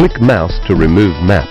Click mouse to remove map.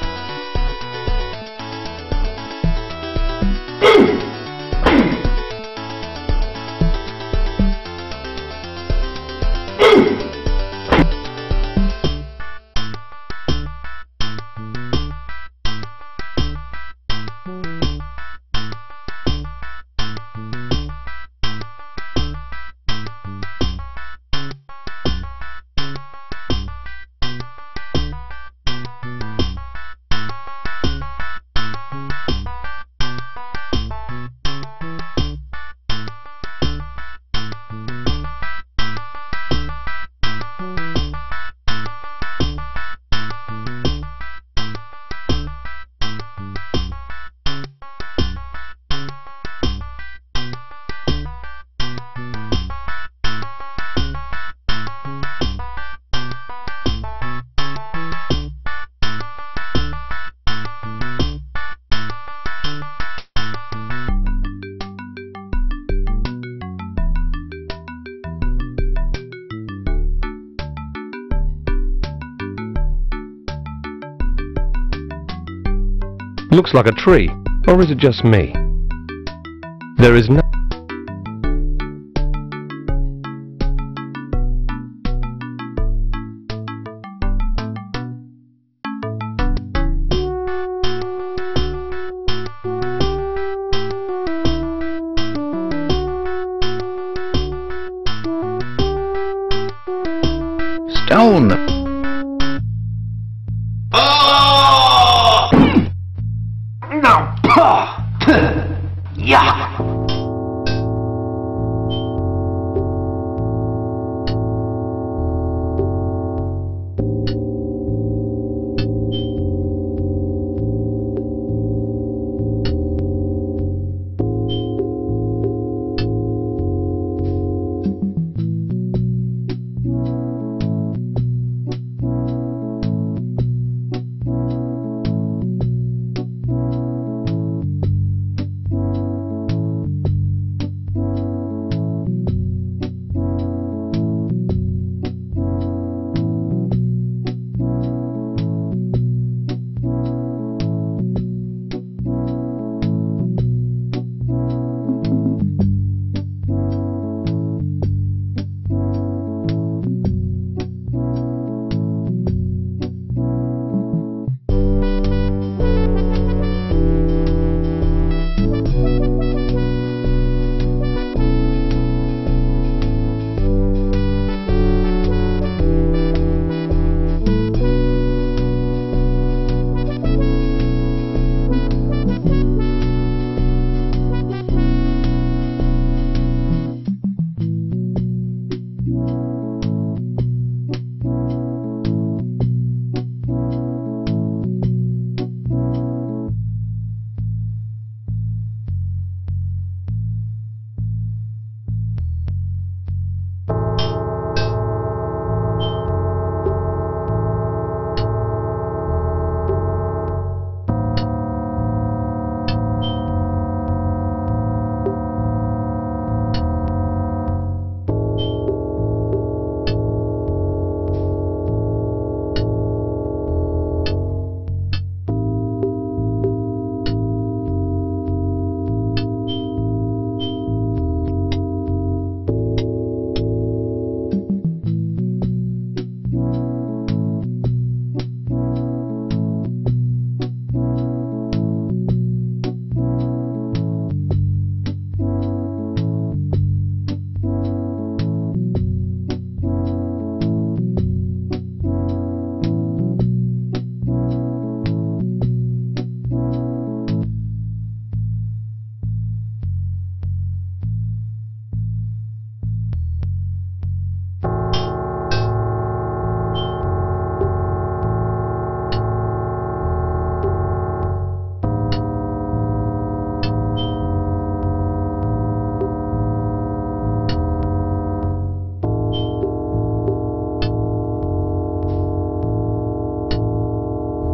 Looks like a tree, or is it just me? There is no... Stone!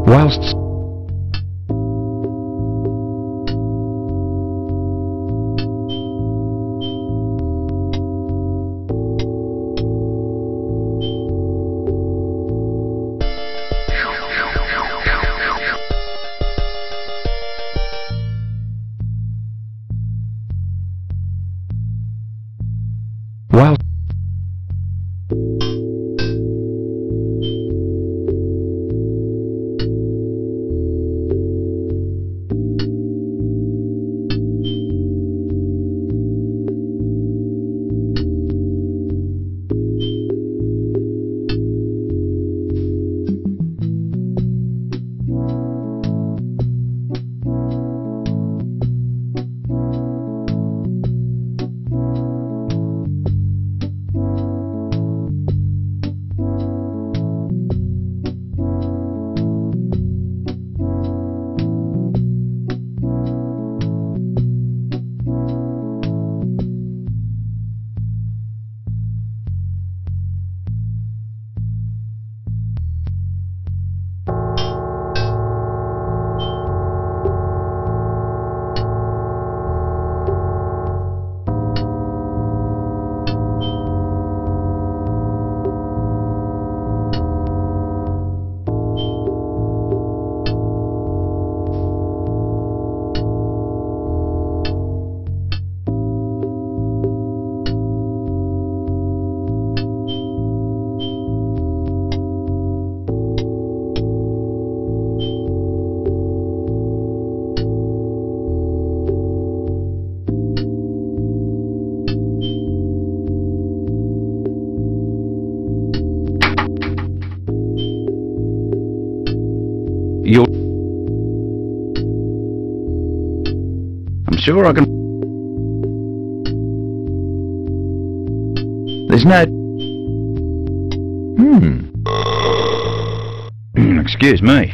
Whilst I'm sure I can. There's no. Excuse me.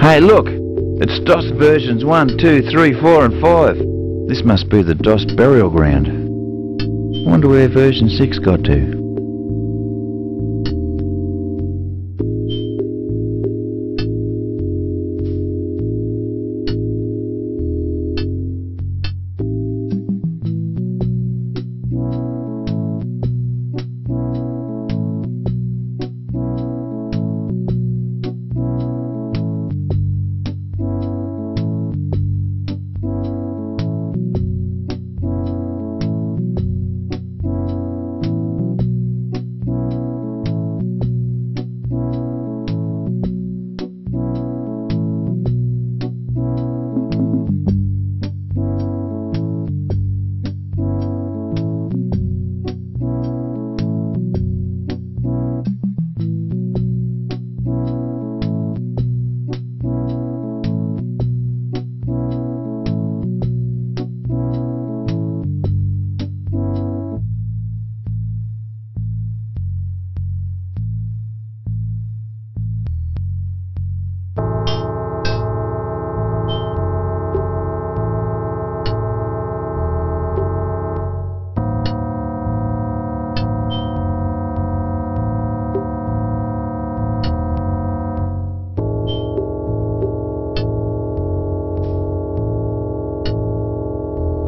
Hey look, it's DOS versions 1, 2, 3, 4 and 5. This must be the DOS burial ground. I wonder where version 6 got to.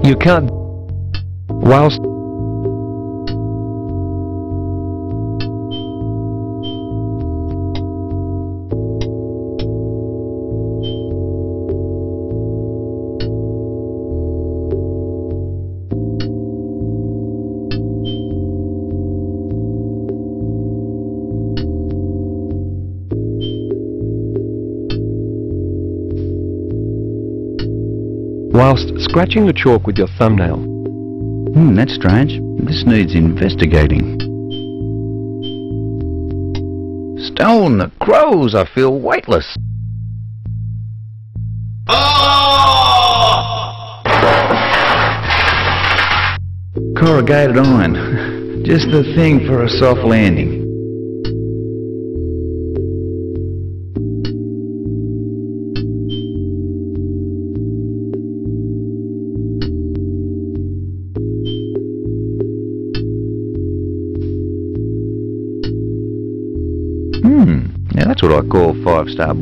You can't. Whilst. Whilst scratching the chalk with your thumbnail. That's strange. This needs investigating. Stone the crows, I feel weightless. Oh! Corrugated iron. Just the thing for a soft landing. what I call 5-star.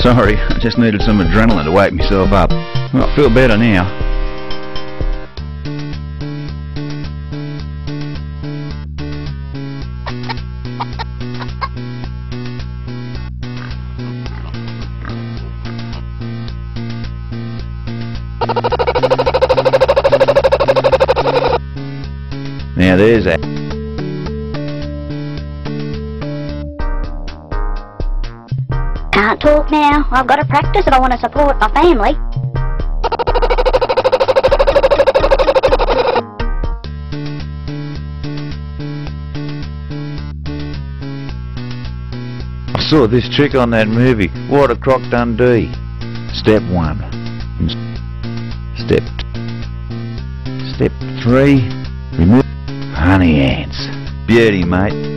Sorry, I just needed some adrenaline to wake myself up. Well, I feel better now. Now there's that. Can't talk now. I've got to practice if I want to support my family. I saw this trick on that movie, What a Croc Dundee. Step 1. Step 3. Remove honey ants. Beauty, mate.